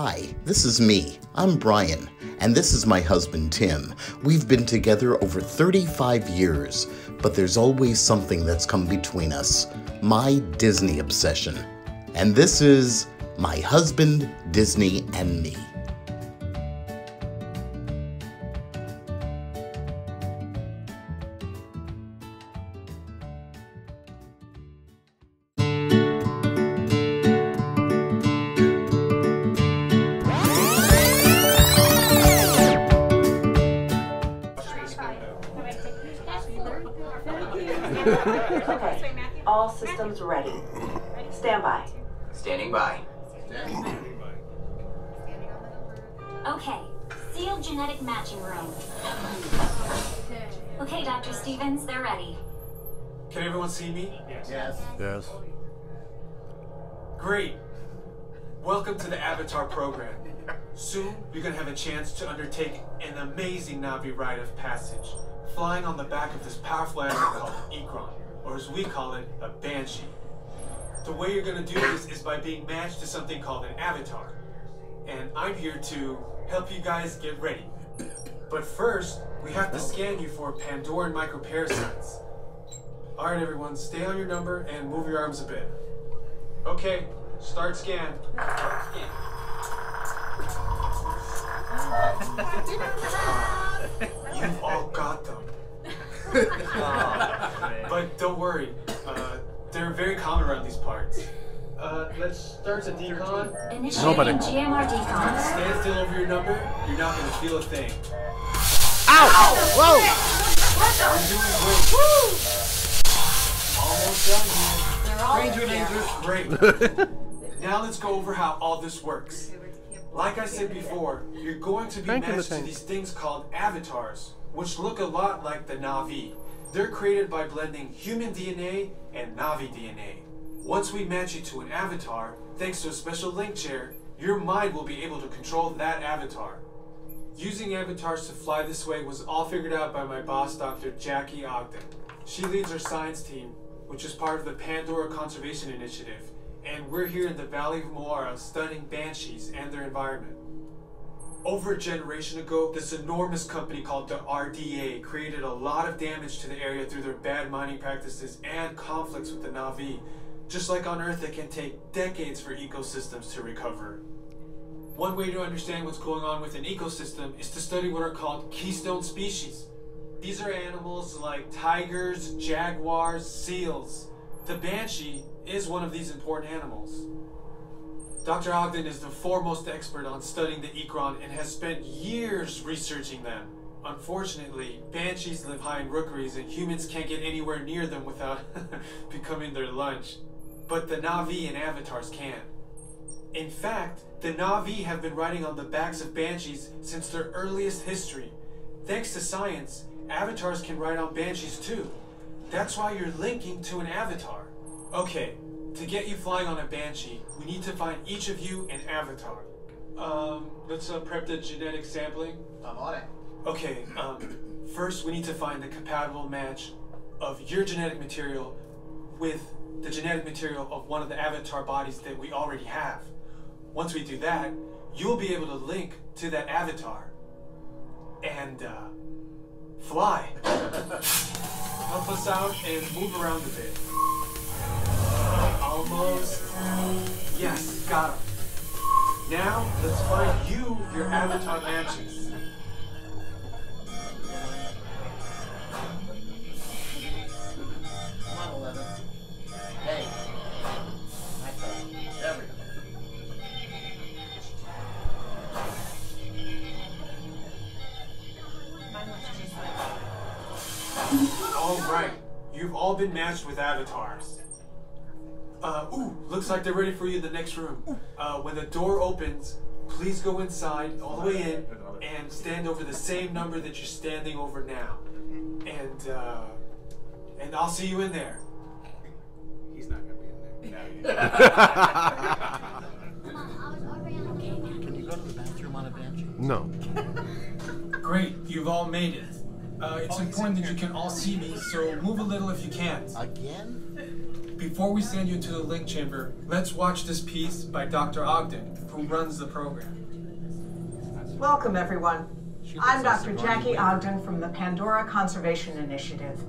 Hi, this is me. I'm Brian, and this is my husband, Tim. We've been together over 35 years, but there's always something that's come between us. My Disney obsession. And this is My Husband, Disney and Me. All systems ready. Stand by. Standing by. Okay, sealed genetic matching room. Okay, Dr. Stevens, they're ready. Can everyone see me? Yes. Great. Welcome to the Avatar program. Soon, you're going to have a chance to undertake an amazing Na'vi rite of passage, flying on the back of this powerful animal called Ikran, or as we call it, a banshee. The way you're going to do this is by being matched to something called an avatar. And I'm here to help you guys get ready. But first, we have to scan you for Pandoran microparasites. Alright everyone, stay on your number and move your arms a bit. Okay, start scan. You've all got them. But don't worry, they're very common around these parts. Let's start the decon. Nobody. GMR decon. Stand still over your number, you're not going to feel a thing. Ow! Ow! Whoa! Almost done here. Ranger, great. Now let's go over how all this works. Like I said before, you're going to be matched to these things called avatars, which look a lot like the Na'vi. They're created by blending human DNA and Na'vi DNA. Once we match you to an avatar, thanks to a special link chair, your mind will be able to control that avatar. Using avatars to fly this way was all figured out by my boss, Dr. Jackie Ogden. She leads our science team, which is part of the Pandora Conservation Initiative, and we're here in the Valley of Moara studying banshees and their environment. Over a generation ago, this enormous company called the RDA created a lot of damage to the area through their bad mining practices and conflicts with the Na'vi. Just like on Earth, it can take decades for ecosystems to recover. One way to understand what's going on with an ecosystem is to study what are called keystone species. These are animals like tigers, jaguars, seals. The banshee is one of these important animals. Dr. Ogden is the foremost expert on studying the Ikran and has spent years researching them. Unfortunately, banshees live high in rookeries and humans can't get anywhere near them without becoming their lunch. But the Na'vi and avatars can. In fact, the Na'vi have been riding on the backs of banshees since their earliest history. Thanks to science, avatars can ride on banshees too. That's why you're linking to an avatar. Okay. To get you flying on a banshee, we need to find each of you an avatar. Let's prep the genetic sampling. I'm on it. Okay, first we need to find the compatible match of your genetic material with the genetic material of one of the avatar bodies that we already have. Once we do that, you'll be able to link to that avatar and fly. Help us out and move around a bit. Almost. Yes, got him. Now, let's find you your avatar matches. Come on, 11. Hey. My phone. There we go. Alright, you've all been matched with avatars. Looks like they're ready for you in the next room. When the door opens, please go inside, all the way in, and stand over the same number that you're standing over now. And I'll see you in there. He's not gonna be in there. No, can you go to the bathroom on a banshee? No. Great, you've all made it. It's important that you can all see me, so move a little if you can. Again? Before we send you into the link chamber, let's watch this piece by Dr. Ogden, who who runs the program. Welcome, everyone. I'm Dr. Jackie Ogden from the Pandora Conservation Initiative.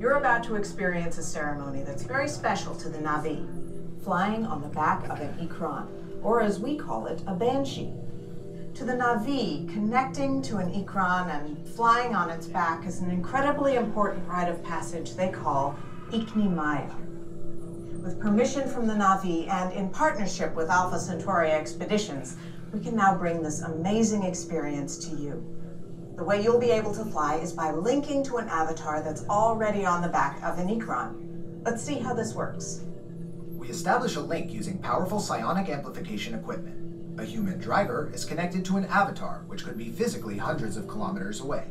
You're about to experience a ceremony that's very special to the Na'vi, flying on the back of an Ikran, or as we call it, a banshee. To the Na'vi, connecting to an Ikran and flying on its back is an incredibly important rite of passage they call Iknimaya. With permission from the Na'vi and in partnership with Alpha Centauri Expeditions, we can now bring this amazing experience to you. The way you'll be able to fly is by linking to an avatar that's already on the back of an Ikran. Let's see how this works. We establish a link using powerful psionic amplification equipment. A human driver is connected to an avatar, which could be physically hundreds of kilometers away.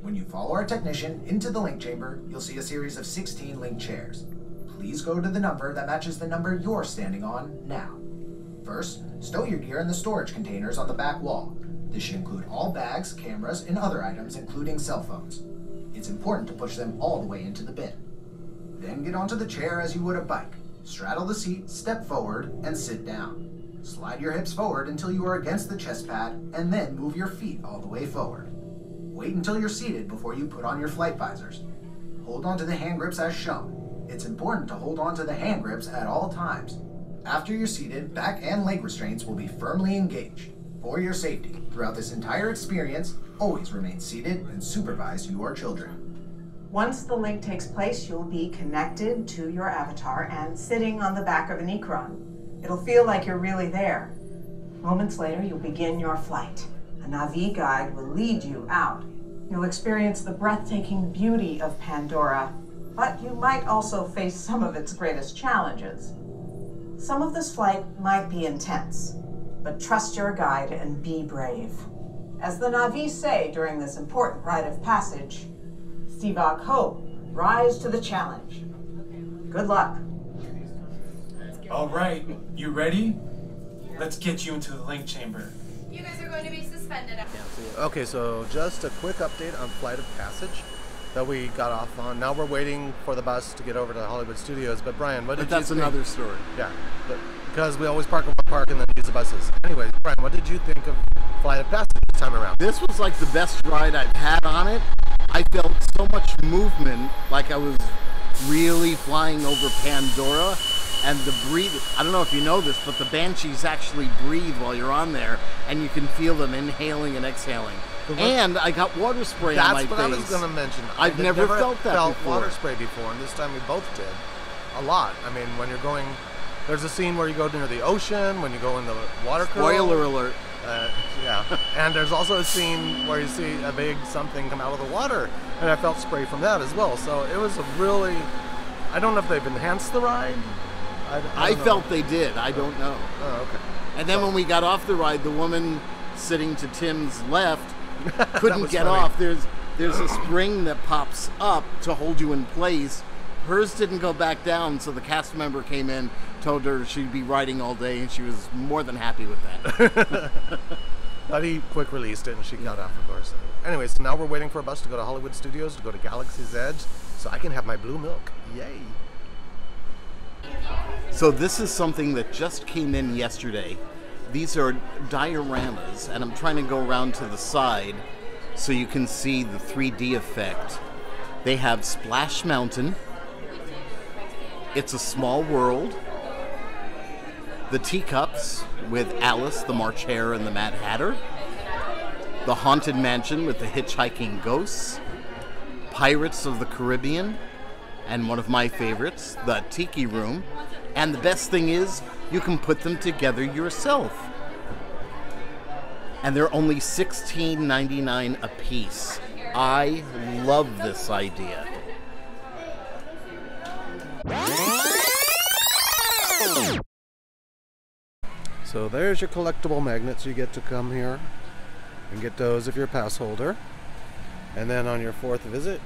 When you follow our technician into the link chamber, you'll see a series of 16 link chairs. Please go to the number that matches the number you're standing on now. First, stow your gear in the storage containers on the back wall. This should include all bags, cameras, and other items, including cell phones. It's important to push them all the way into the bin. Then get onto the chair as you would a bike. Straddle the seat, step forward, and sit down. Slide your hips forward until you are against the chest pad, and then move your feet all the way forward. Wait until you're seated before you put on your flight visors. Hold on to the hand grips as shown. It's important to hold on to the hand grips at all times. After you're seated, back and leg restraints will be firmly engaged. For your safety, throughout this entire experience, always remain seated and supervise your children. Once the link takes place, you'll be connected to your avatar and sitting on the back of an Ikran. It'll feel like you're really there. Moments later, you'll begin your flight. A Na'vi guide will lead you out. You'll experience the breathtaking beauty of Pandora, but you might also face some of its greatest challenges. Some of this flight might be intense, but trust your guide and be brave. As the Na'vi say during this important rite of passage, Sivak Ho, rise to the challenge. Good luck. All right, you ready? Let's get you into the link chamber. You guys are going to be suspended. Okay, so just a quick update on Flight of Passage that we got off on. Now we're waiting for the bus to get over to Hollywood Studios. But Brian, what did you think? That's another story. Yeah, but because we always park in one park and then use the buses. Anyways, Brian, what did you think of Flight of Passage this time around? This was like the best ride I've had on it. I felt so much movement, like I was really flying over Pandora. And the breathing, I don't know if you know this, but the banshees actually breathe while you're on there, and you can feel them inhaling and exhaling. And I got water spray on my face. That's what I was going to mention. I've never felt that before. Water spray before, and this time we both did. A lot. I mean, when you're going, there's a scene where you go near the ocean, when you go in the water cooler. Spoiler alert. Yeah. And there's also a scene where you see a big something come out of the water, and I felt spray from that as well. So it was a really, I don't know if they've enhanced the ride. I felt they did. I don't know. Oh, okay. And then when we got off the ride, the woman sitting to Tim's left couldn't get off. There's a spring that pops up to hold you in place. Hers didn't go back down, so the cast member came in, told her she'd be riding all day, and she was more than happy with that. But he quick released it, and she got off, of course. Anyway, so now we're waiting for a bus to go to Hollywood Studios, to go to Galaxy's Edge, so I can have my blue milk. Yay! So this is something that just came in yesterday. These are dioramas, and I'm trying to go around to the side so you can see the 3D effect. They have Splash Mountain, It's a Small World, the Teacups with Alice, the March Hare, and the Mad Hatter, the Haunted Mansion with the Hitchhiking Ghosts, Pirates of the Caribbean, and one of my favorites, the Tiki Room. And the best thing is, you can put them together yourself. And they're only $16.99 a piece. I love this idea. So there's your collectible magnets. You get to come here and get those if you're a pass holder. And then on your fourth visit,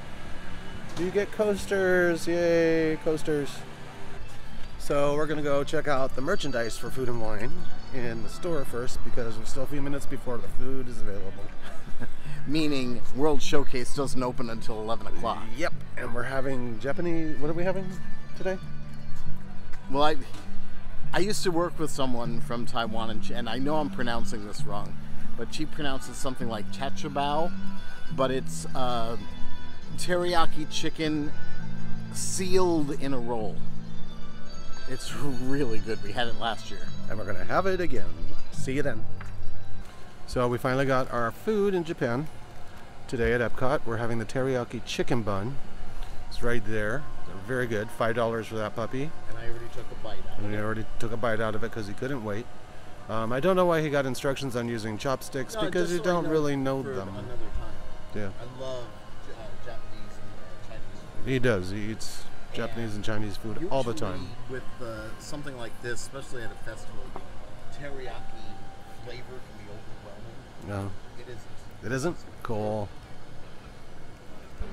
you get coasters. Yay, coasters. So we're gonna go check out the merchandise for food and wine in the store first, because we're still a few minutes before the food is available. Meaning World Showcase doesn't open until 11 o'clock. Yep, and we're having Japanese, what are we having today? Well, I used to work with someone from Taiwan, and I know I'm pronouncing this wrong, but she pronounces something like chachabao, but it's teriyaki chicken sealed in a roll. It's really good. We had it last year. And we're going to have it again. See you then. So we finally got our food in Japan. Today at Epcot, we're having the teriyaki chicken bun. It's right there. They're very good. $5 for that puppy. And I already took a bite out of it. Because he couldn't wait. I don't know why he got instructions on using chopsticks, because you don't really know them. Another time. Yeah. I love Japanese and Chinese food. He does. He eats Japanese and Chinese food all the time. With something like this, especially at a festival, the teriyaki flavor can be overwhelming. No. It isn't. It isn't? Cool.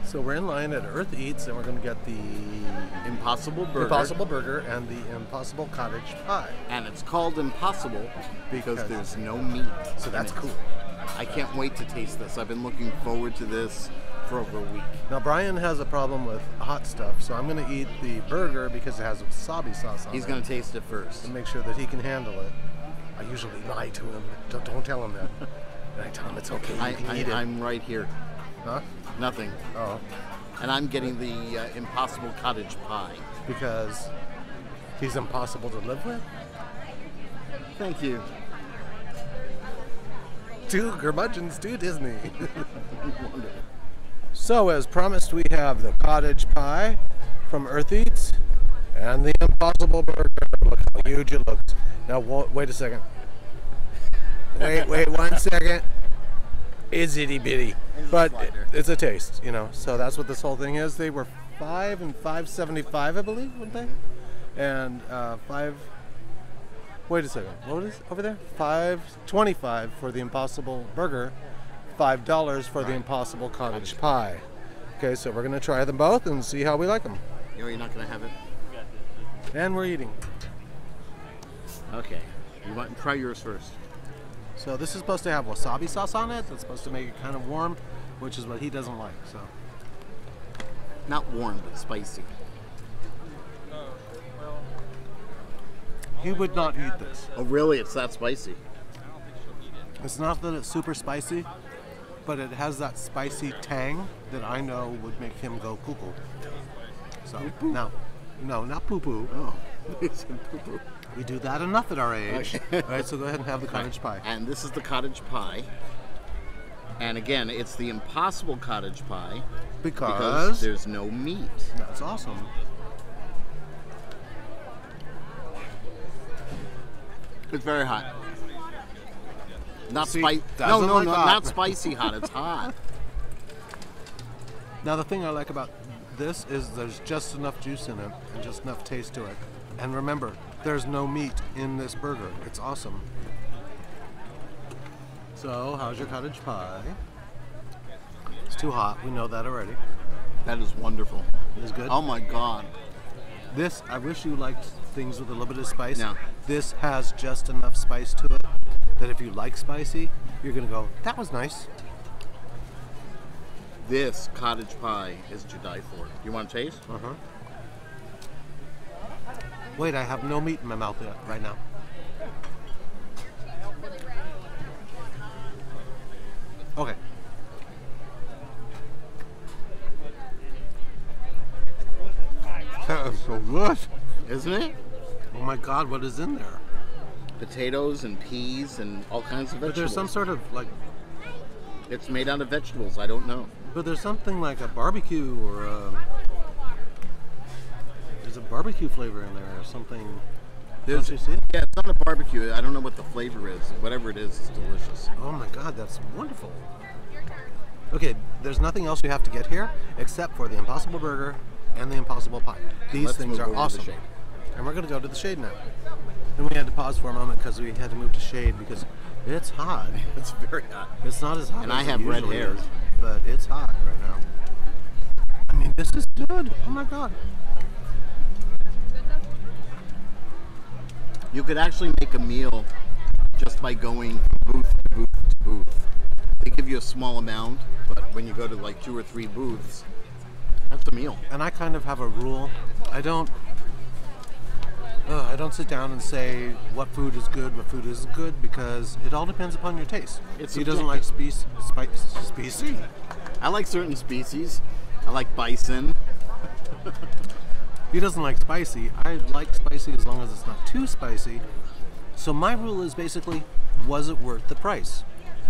So we're in line at Earth Eats, and we're going to get the Impossible Burger and the Impossible Cottage Pie. And it's called Impossible because there's no meat. So that's cool. I can't wait to taste this. I've been looking forward to this for over a week. Now Brian has a problem with hot stuff, so I'm going to eat the burger because it has wasabi sauce on it. He's going to taste it first. And make sure that he can handle it. I usually lie to him. Don't tell him that. And I tell him it's okay. I'm right here. Huh? Nothing. Oh. And I'm getting the Impossible Cottage Pie. Because he's impossible to live with? Thank you. Two curmudgeons to Disney. Wonderful. So as promised, we have the cottage pie from Earth Eats and the Impossible Burger. Look how huge it looks. Now wait a second. Wait 1 second. It's itty bitty, but it's a taste, you know. So that's what this whole thing is. They were $5 and $5.75, I believe, weren't they? And $5. Wait a second. What is over there? $5.25 for the Impossible Burger. $5 for the Impossible Cottage Pie. Okay, so we're gonna try them both and see how we like them. You're not gonna have it. And we're eating. Okay. You want to try yours first. So this is supposed to have wasabi sauce on it. That's supposed to make it kind of warm, which is what he doesn't like. So, not warm, but spicy. He would not eat this. Oh, really? It's that spicy? It's not that it's super spicy, but it has that spicy tang that I know would make him go cuckoo. So, poo-poo. No, not poo-poo. Oh, it's poo-poo. We do that enough at our age. Okay. All right, so go ahead and have the cottage pie. And this is the cottage pie. And again, it's the Impossible Cottage Pie. Because there's no meat. That's awesome. It's very hot. Not spicy. No, not spicy hot. It's hot. Now the thing I like about this is there's just enough juice in it and just enough taste to it. And remember, there's no meat in this burger. It's awesome. So, how's your cottage pie? It's too hot. We know that already. That is wonderful. It is good? Oh my God. This, I wish you liked things with a little bit of spice. No. This has just enough spice to it that if you like spicy, you're gonna go, that was nice. This cottage pie is to die for. You want to taste? Uh-huh. Wait, I have no meat in my mouth yet, right now. Okay. That is so good, isn't it? Oh my God, what is in there? Potatoes and peas and all kinds of vegetables. But there's some sort of like... It's made out of vegetables, I don't know. But there's something like a barbecue or a... a barbecue flavor in there or something. Don't you see it? Yeah, it's not a barbecue. I don't know what the flavor is. Whatever it is, it's delicious. Oh my God, that's wonderful. Okay, there's nothing else you have to get here except for the Impossible Burger and the Impossible Pie. These things are awesome. And we're going to go to the shade now. And we had to pause for a moment because we had to move to shade because it's hot. It's very hot. It's not as hot as it usually is. And I have red hair. But it's hot right now. I mean, this is good. Oh my God. You could actually make a meal just by going booth to booth to booth. They give you a small amount, but when you go to like 2 or 3 booths, that's a meal. And I kind of have a rule. I don't I don't sit down and say what food is good, what food isn't good, because it all depends upon your taste. He doesn't like spicy. I like certain species. I like bison. He doesn't like spicy. I like spicy as long as it's not too spicy. So my rule is basically, was it worth the price?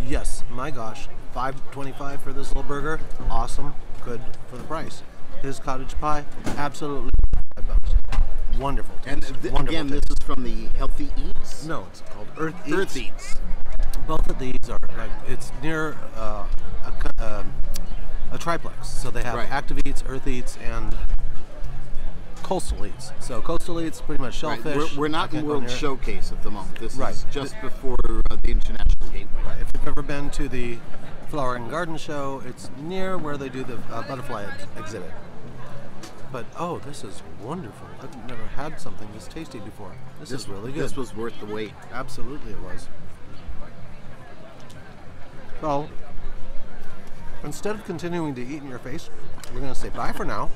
Yes, my gosh, $5.25 for this little burger, awesome, good for the price. His cottage pie, absolutely $5. Wonderful taste. And wonderful taste. This is from the Healthy Eats? No, it's called Earth Eats. Earth Eats. Both of these are, like, it's near a triplex. So they have Active Eats, Earth Eats, and Coastal Eats. So Coastal Eats, pretty much shellfish. We're not in World Showcase at the moment. This is just before the International Gateway. Right. If you've ever been to the Flower and Garden Show, it's near where they do the butterfly exhibit. But, oh, this is wonderful. I've never had something this tasty before. This is really good. This was worth the wait. Absolutely it was. Well, instead of continuing to eat in your face, we're going to say bye for now.